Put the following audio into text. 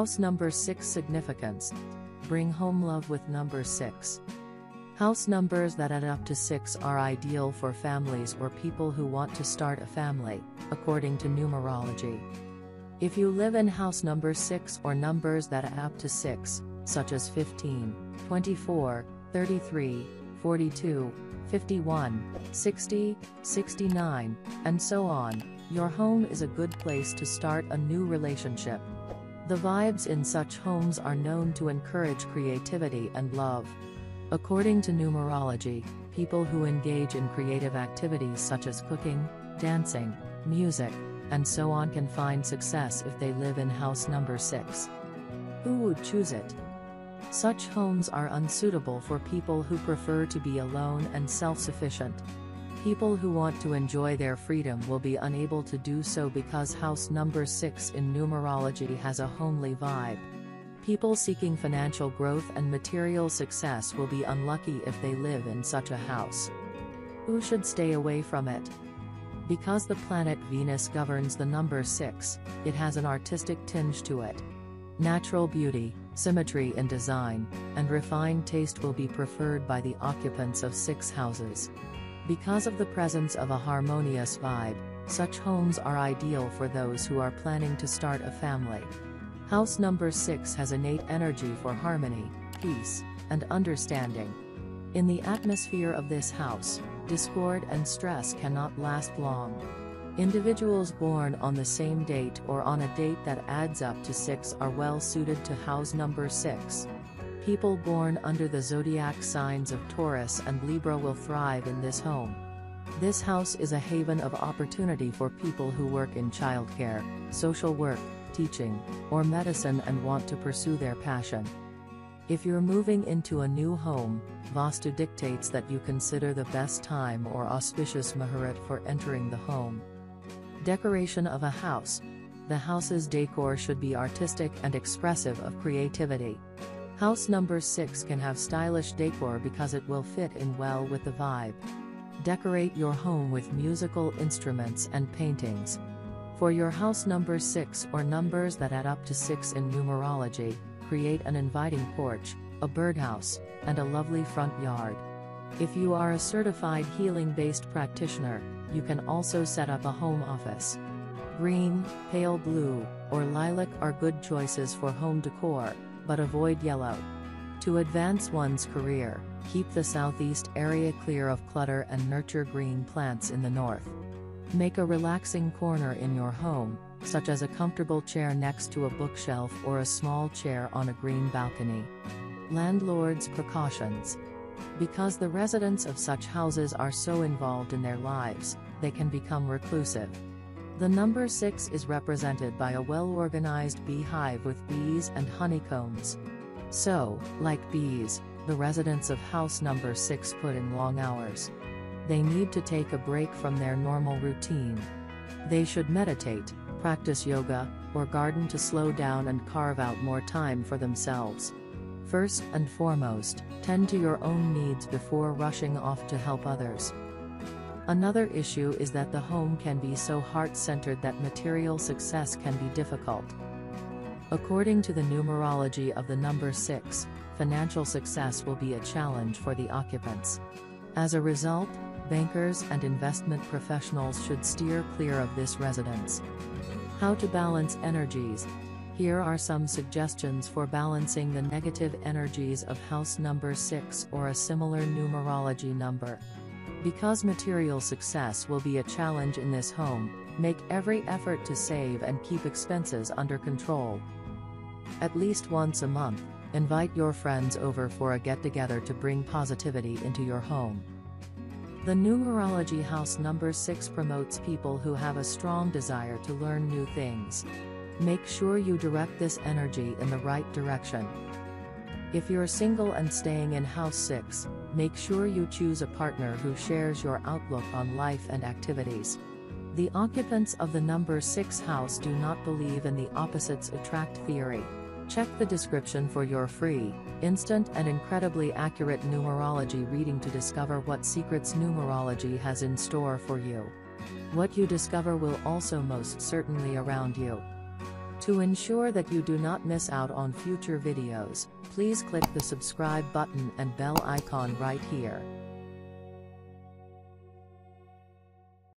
House number 6 significance. Bring home love with number 6. House numbers that add up to 6 are ideal for families or people who want to start a family, according to numerology. If you live in house number 6 or numbers that add up to 6, such as 15, 24, 33, 42, 51, 60, 69, and so on, your home is a good place to start a new relationship. The vibes in such homes are known to encourage creativity and love. According to numerology, people who engage in creative activities such as cooking, dancing, music, and so on can find success if they live in house number 6. Who would choose it? Such homes are unsuitable for people who prefer to be alone and self-sufficient. People who want to enjoy their freedom will be unable to do so because house number 6 in numerology has a homely vibe. People seeking financial growth and material success will be unlucky if they live in such a house. Who should stay away from it? Because the planet Venus governs the number 6, it has an artistic tinge to it. Natural beauty, symmetry in design, and refined taste will be preferred by the occupants of 6 houses. Because of the presence of a harmonious vibe, such homes are ideal for those who are planning to start a family. House number 6 has innate energy for harmony, peace, and understanding. In the atmosphere of this house, discord and stress cannot last long. Individuals born on the same date or on a date that adds up to 6 are well suited to house number 6. People born under the zodiac signs of Taurus and Libra will thrive in this home. This house is a haven of opportunity for people who work in childcare, social work, teaching, or medicine and want to pursue their passion. If you're moving into a new home, Vastu dictates that you consider the best time or auspicious muhurat for entering the home. Decoration of a house. The house's decor should be artistic and expressive of creativity. House number 6 can have stylish decor because it will fit in well with the vibe. Decorate your home with musical instruments and paintings. For your house number 6 or numbers that add up to 6 in numerology, create an inviting porch, a birdhouse, and a lovely front yard. If you are a certified healing-based practitioner, you can also set up a home office. Green, pale blue, or lilac are good choices for home decor, but avoid yellow. To advance one's career, keep the southeast area clear of clutter and nurture green plants in the north. Make a relaxing corner in your home, such as a comfortable chair next to a bookshelf or a small chair on a green balcony. Landlords' precautions. Because the residents of such houses are so involved in their lives, they can become reclusive. The number 6 is represented by a well-organized beehive with bees and honeycombs. So, like bees, the residents of house number 6 put in long hours. They need to take a break from their normal routine. They should meditate, practice yoga, or garden to slow down and carve out more time for themselves. First and foremost, tend to your own needs before rushing off to help others. Another issue is that the home can be so heart-centered that material success can be difficult. According to the numerology of the number 6, financial success will be a challenge for the occupants. As a result, bankers and investment professionals should steer clear of this residence. How to balance energies. Here are some suggestions for balancing the negative energies of house number 6 or a similar numerology number. Because material success will be a challenge in this home, make every effort to save and keep expenses under control. At least once a month, invite your friends over for a get-together to bring positivity into your home. The numerology house number 6 promotes people who have a strong desire to learn new things. Make sure you direct this energy in the right direction. If you're single and staying in house 6, make sure you choose a partner who shares your outlook on life and activities. The occupants of the number 6 house do not believe in the opposites attract theory. Check the description for your free, instant and incredibly accurate numerology reading to discover what secrets numerology has in store for you. What you discover will also most certainly surround you. To ensure that you do not miss out on future videos, please click the subscribe button and bell icon right here.